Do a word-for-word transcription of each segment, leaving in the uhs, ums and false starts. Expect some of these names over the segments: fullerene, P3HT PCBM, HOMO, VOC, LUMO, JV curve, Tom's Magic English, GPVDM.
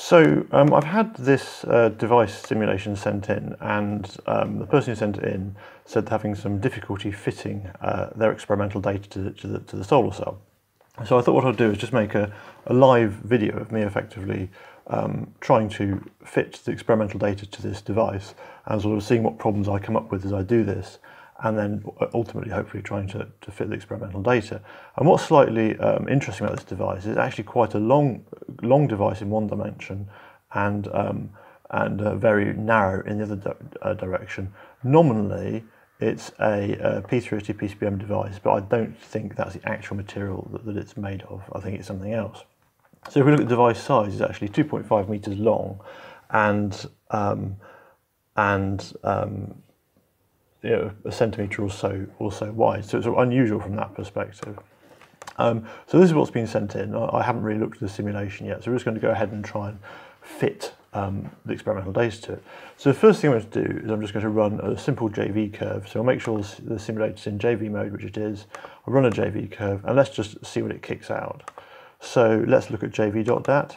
So um, I've had this uh, device simulation sent in, and um, the person who sent it in said they're having some difficulty fitting uh, their experimental data to the, to, the, to the solar cell. So I thought what I'd do is just make a, a live video of me effectively um, trying to fit the experimental data to this device and sort of seeing what problems I come up with as I do this, and then ultimately hopefully trying to, to fit the experimental data. And what's slightly um, interesting about this device is actually quite a long long device in one dimension and, um, and uh, very narrow in the other di uh, direction. Nominally, it's a, a P three H T P C B M device, but I don't think that's the actual material that, that it's made of. I think it's something else. So if we look at the device size, it's actually two point five meters long and, um, and um, you know, a centimetre or so, or so wide, so it's sort of unusual from that perspective. Um, so this is what's been sent in. I, I haven't really looked at the simulation yet, so we're just going to go ahead and try and fit um, the experimental data to it. So the first thing I'm going to do is I'm just going to run a simple J V curve. So I'll make sure the simulator's in J V mode, which it is. I'll run a J V curve, and let's just see what it kicks out. So let's look at J V dot dat,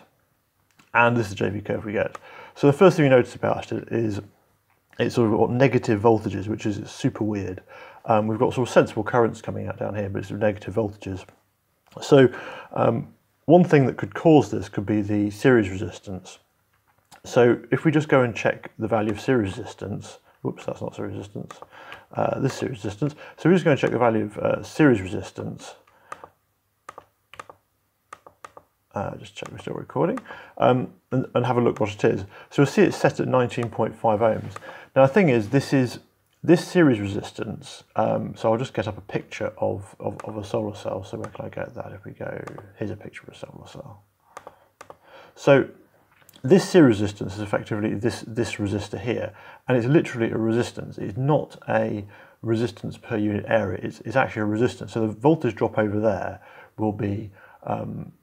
and this is the J V curve we get. So the first thing you notice about it is it's sort of got negative voltages, which is super weird. Um, we've got sort of sensible currents coming out down here, but it's sort of negative voltages. So um, one thing that could cause this could be the series resistance. So if we just go and check the value of series resistance, whoops, that's not series resistance, uh, this series resistance. So we're just going to check the value of uh, series resistance. Uh, just check we're still recording, um, and, and have a look what it is. So we'll see it's set at nineteen point five ohms. Now the thing is, this is this series resistance, um, so I'll just get up a picture of, of, of a solar cell. So where can I get that if we go, here's a picture of a solar cell. So this series resistance is effectively this, this resistor here, and it's literally a resistance. It's not a resistance per unit area, it's, it's actually a resistance. So the voltage drop over there will be um,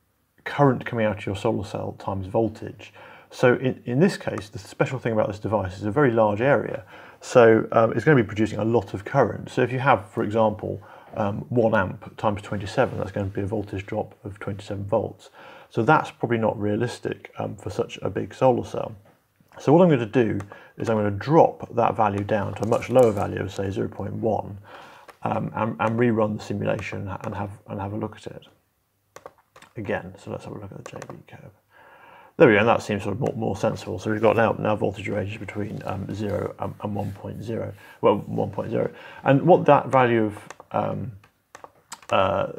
current coming out of your solar cell times voltage. So in, in this case, the special thing about this device is a very large area. So um, it's going to be producing a lot of current. So if you have, for example, um, one amp times twenty-seven, that's going to be a voltage drop of twenty-seven volts. So that's probably not realistic um, for such a big solar cell. So what I'm going to do is I'm going to drop that value down to a much lower value of, say, zero point one, um, and, and rerun the simulation and have, and have a look at it again. So let's have a look at the J V curve. There we go, and that seems sort of more, more sensible. So we've got now, now voltage ranges between um, zero and, and one point zero, well, one point zero. And what that value of um, uh,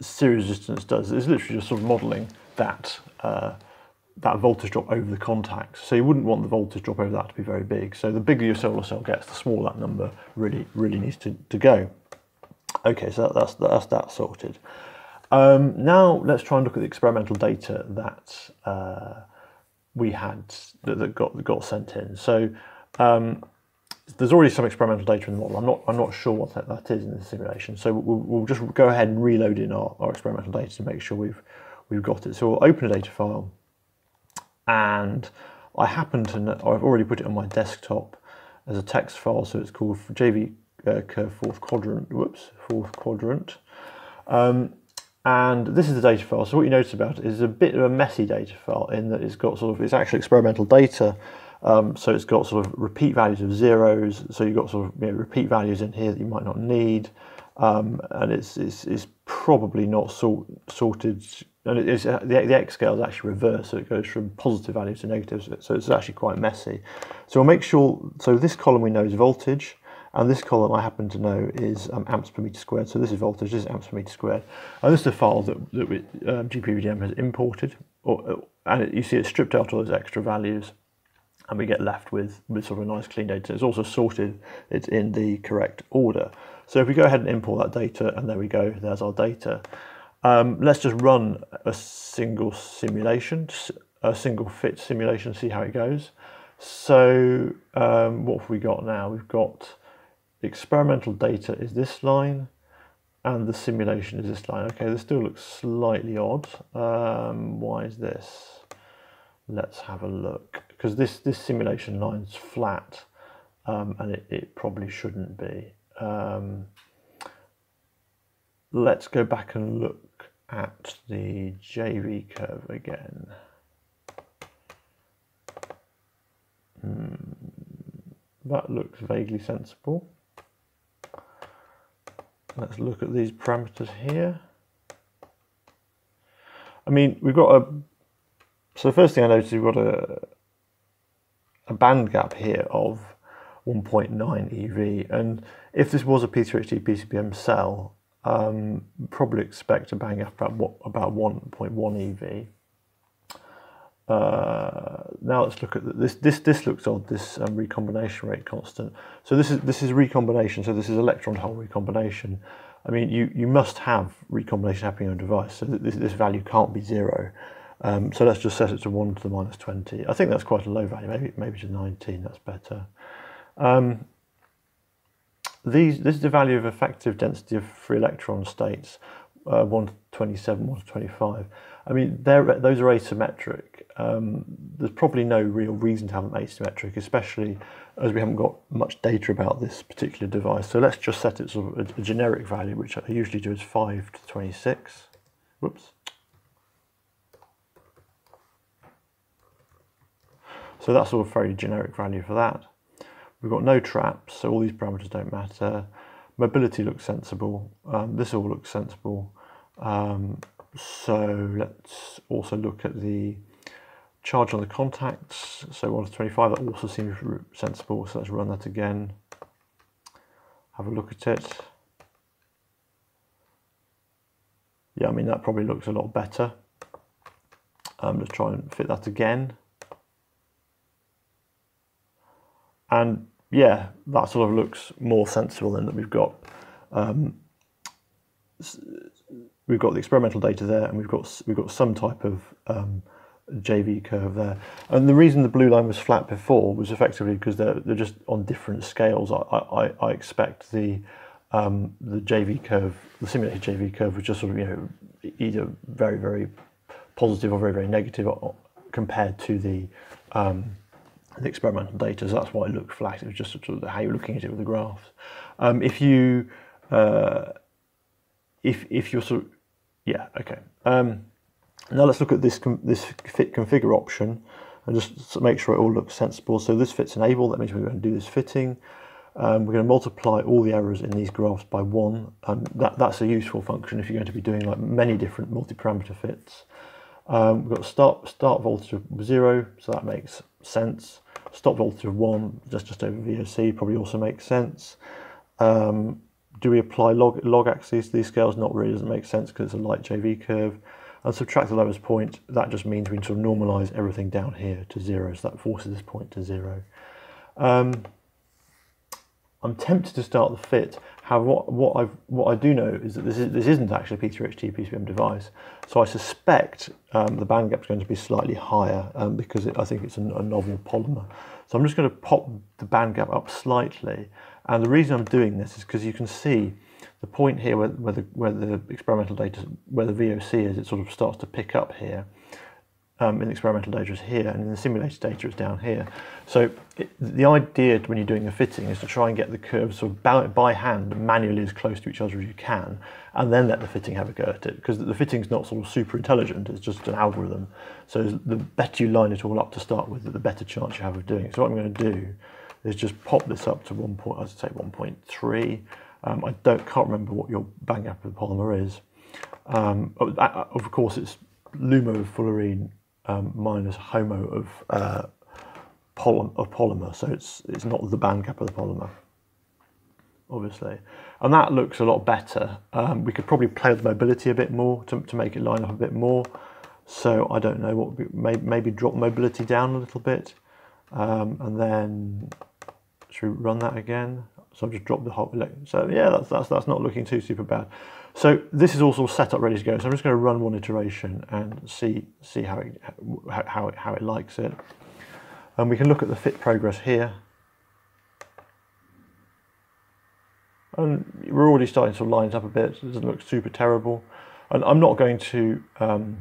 series resistance does is literally just sort of modeling that, uh, that voltage drop over the contacts. So you wouldn't want the voltage drop over that to be very big. So the bigger your solar cell gets, the smaller that number really, really needs to, to go. Okay, so that, that's, that's that sorted. Um, now let's try and look at the experimental data that uh, we had, that, that got that got sent in. So um, there's already some experimental data in the model. I'm not I'm not sure what that, that is in the simulation. So we'll, we'll just go ahead and reload in our, our experimental data to make sure we've we've got it. So we'll open a data file, and I happen to know, I've already put it on my desktop as a text file. So it's called J V uh, curve fourth quadrant. Whoops, fourth quadrant. Um, And this is the data file. So what you notice about it is a bit of a messy data file in that it's got sort of, it's actually experimental data. Um, so it's got sort of repeat values of zeros. So you've got sort of you know, repeat values in here that you might not need. Um, and it's, it's, it's probably not sort, sorted. And it is, the, the X scale is actually reversed. So it goes from positive values to negatives. So it's actually quite messy. So we'll make sure, so this column we know is voltage. And this column I happen to know is um, amps per meter squared. So this is voltage, this is amps per meter squared. And this is the file that, that we, um, G P V D M has imported. Or, and it, you see it's stripped out all those extra values. And we get left with, with sort of a nice clean data. It's also sorted, it's in the correct order. So if we go ahead and import that data, and there we go, there's our data. Um, let's just run a single simulation, a single fit simulation, see how it goes. So um, what have we got now? We've got the experimental data is this line, and the simulation is this line. Okay, this still looks slightly odd. Um, why is this? Let's have a look, because this, this simulation line's flat, um, and it, it probably shouldn't be. Um, let's go back and look at the J V curve again. That looks vaguely sensible. Let's look at these parameters here. I mean, we've got a, so the first thing I noticed, we've got a, a band gap here of one point nine E V, and if this was a P three H T P C B M cell, um, probably expect a band gap about what, about one point one E V. Uh, now let's look at this. This this looks odd. This um, recombination rate constant. So this is this is recombination. So this is electron hole recombination. I mean, you you must have recombination happening on your device. So this this value can't be zero. Um, so let's just set it to one to the minus twenty. I think that's quite a low value. Maybe maybe to nineteen. That's better. Um, these this is the value of effective density of free electron states. Uh, one to twenty-seven, one to twenty-five. I mean, those are asymmetric. Um, there's probably no real reason to have them asymmetric, especially as we haven't got much data about this particular device. So let's just set it sort of a, a generic value, which I usually do is five to twenty-six. Whoops. So that's sort of a very generic value for that. We've got no traps, so all these parameters don't matter. Mobility looks sensible. Um, this all looks sensible. Um, so let's also look at the charge on the contacts. So one to twenty-five, that also seems sensible. So let's run that again. Have a look at it. Yeah, I mean, that probably looks a lot better. Um, let's try and fit that again. And yeah, that sort of looks more sensible than that. We've got um, we've got the experimental data there, and we've got we've got some type of um, J V curve there. And the reason the blue line was flat before was effectively because they're they're just on different scales. I I, I expect the um, the J V curve, the simulated J V curve, was just sort of, you know, either very very positive or very very negative compared to the um, the experimental data, so that's why it looked flat. It was just sort of how you're looking at it with the graphs. Um, if you, uh, if if you're sort of, yeah, okay. Um, now let's look at this this fit configure option, and just to make sure it all looks sensible. So this fits enable. That means we're going to do this fitting. Um, we're going to multiply all the errors in these graphs by one, and that that's a useful function if you're going to be doing like many different multi-parameter fits. Um, we've got start start voltage of zero, so that makes sense. Stop voltage of one, just just over V O C, probably also makes sense. Um, do we apply log log axes to these scales? Not really, doesn't make sense because it's a light J V curve. And subtract the lowest point. That just means we can sort of normalise everything down here to zero, so that forces this point to zero. Um, I'm tempted to start the fit. However, what what I what I do know is that this is this isn't actually a P three H T P C B M device, so I suspect um, the band gap is going to be slightly higher um, because it, I think it's a, a novel polymer. So I'm just going to pop the band gap up slightly, and the reason I'm doing this is because you can see the point here where, where the where the experimental data, where the V O C is, it sort of starts to pick up here. Um, in the experimental data is here, and in the simulated data is down here. So it, the idea when you're doing a fitting is to try and get the curves sort of by, by hand, manually as close to each other as you can, and then let the fitting have a go at it, because the fitting's not sort of super intelligent, it's just an algorithm. So the better you line it all up to start with, the better chance you have of doing it. So what I'm going to do is just pop this up to one point, I'd say one point three. Um, I don't, can't remember what your band gap of the polymer is. Um, of course, it's LUMO of fullerene Um, minus HOMO of uh, poly of polymer, so it's it's not the band gap of the polymer, obviously, and that looks a lot better. Um, we could probably play with mobility a bit more to to make it line up a bit more. So I don't know what we, maybe, maybe drop mobility down a little bit, um, and then should we run that again? So I've just dropped the hot. So yeah, that's that's that's not looking too super bad. So this is also set up ready to go. So I'm just going to run one iteration and see see how it how it how it likes it. And we can look at the fit progress here. And we're already starting to sort of line it up a bit. It doesn't look super terrible. And I'm not going to um,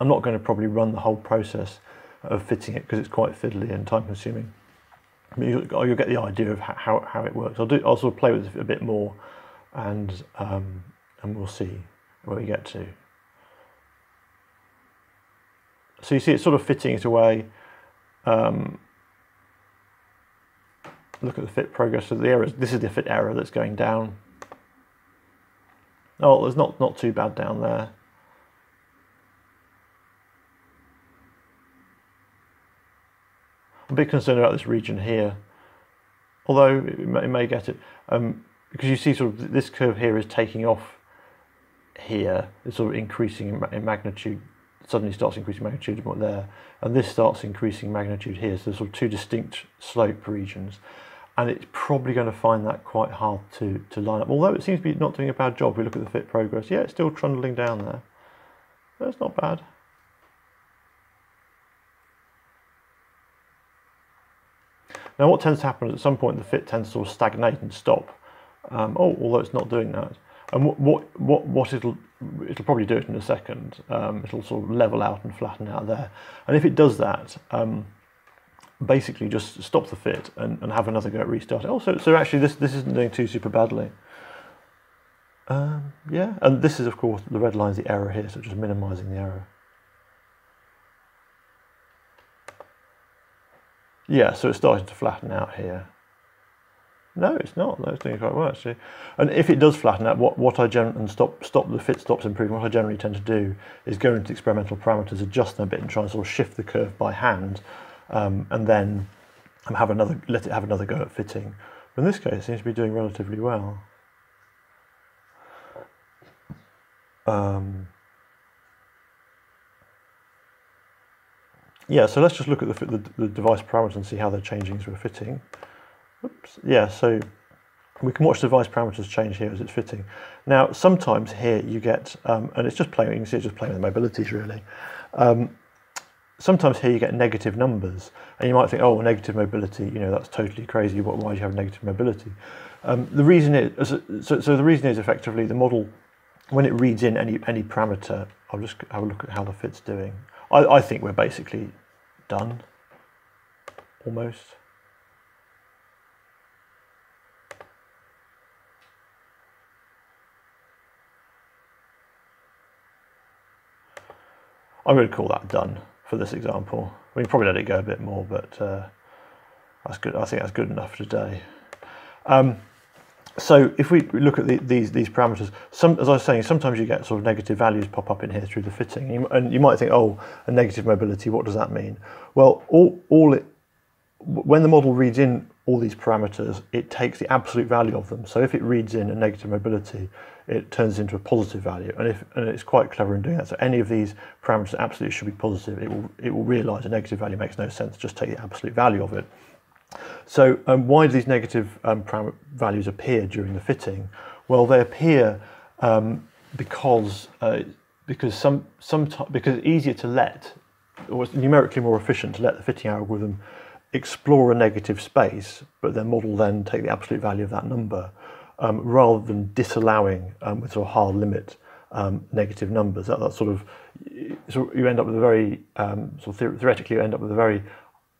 I'm not going to probably run the whole process of fitting it because it's quite fiddly and time consuming. I mean, you'll, you'll get the idea of how, how, how it works. I'll, do, I'll sort of play with it a bit more, and, um, and we'll see where we get to. So you see it's sort of fitting it away, um, look at the fit progress of the errors. This is the fit error that's going down. Oh, there's not, not too bad down there. I'm a bit concerned about this region here, although it may, it may get it, um, because you see sort of this curve here is taking off here. It's sort of increasing in, in magnitude, suddenly starts increasing magnitude there, and this starts increasing magnitude here. So there's sort of two distinct slope regions, and it's probably going to find that quite hard to, to line up, although it seems to be not doing a bad job. If we look at the fit progress, yeah, it's still trundling down there. That's not bad. Now what tends to happen is at some point the fit tends to sort of stagnate and stop. Um, oh, although it's not doing that. And what what what, what it'll it'll probably do it in a second. Um, it'll sort of level out and flatten out there. And if it does that, um, basically just stop the fit and, and have another go at restarting. Oh, so, so actually this this isn't doing too super badly. Um, yeah, and this is of course the red line's the error here, so just minimising the error. Yeah, so it's starting to flatten out here. No, it's not. That's doing quite well actually. And if it does flatten out, what what I generally and stop stop the fit stops improving. What I generally tend to do is go into experimental parameters, adjust them a bit, and try and sort of shift the curve by hand, um, and then have another let it have another go at fitting. But in this case, it seems to be doing relatively well. Um, Yeah, so let's just look at the, the, the device parameters and see how they're changing as we're fitting. Oops. Yeah, so we can watch the device parameters change here as it's fitting. Now, sometimes here you get, um, and it's just playing, you can see it's just playing with the mobilities really. Um, sometimes here you get negative numbers, and you might think, oh, well, negative mobility, you know, that's totally crazy. What, why do you have negative mobility? Um, the reason is, so, so the reason is effectively the model, when it reads in any, any parameter, I'll just have a look at how the fit's doing. I, I think we're basically done, almost. I'm going to call that done for this example. We can probably let it go a bit more, but uh, that's good. I think that's good enough today. Um, So if we look at the, these these parameters, some, as I was saying, sometimes you get sort of negative values pop up in here through the fitting, and you, and you might think, oh, a negative mobility, what does that mean? Well, all, all it, when the model reads in all these parameters, it takes the absolute value of them. So if it reads in a negative mobility, it turns into a positive value, and if and it's quite clever in doing that. So any of these parameters absolutely should be positive. It will it will realise a negative value makes no sense. Just take the absolute value of it. So um, why do these negative um, values appear during the fitting? Well, they appear um, because uh, because some some because it's easier to let, or it's numerically more efficient to let the fitting algorithm explore a negative space, but their model then take the absolute value of that number, um, rather than disallowing um, with sort of hard limit um, negative numbers. That, that sort of so you end up with a very um, sort of theoretically you end up with a very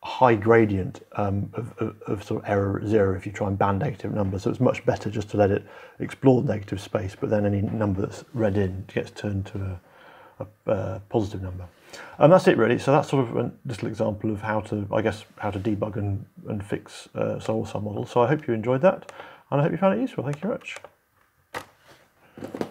high gradient um, of, of, of sort of error at zero if you try and ban negative numbers. So it's much better just to let it explore the negative space, but then any number that's read in gets turned to a, a, a positive number. And that's it really. So that's sort of a little example of how to, I guess, how to debug and, and fix uh, solar cell models. So I hope you enjoyed that, and I hope you found it useful. Thank you very much.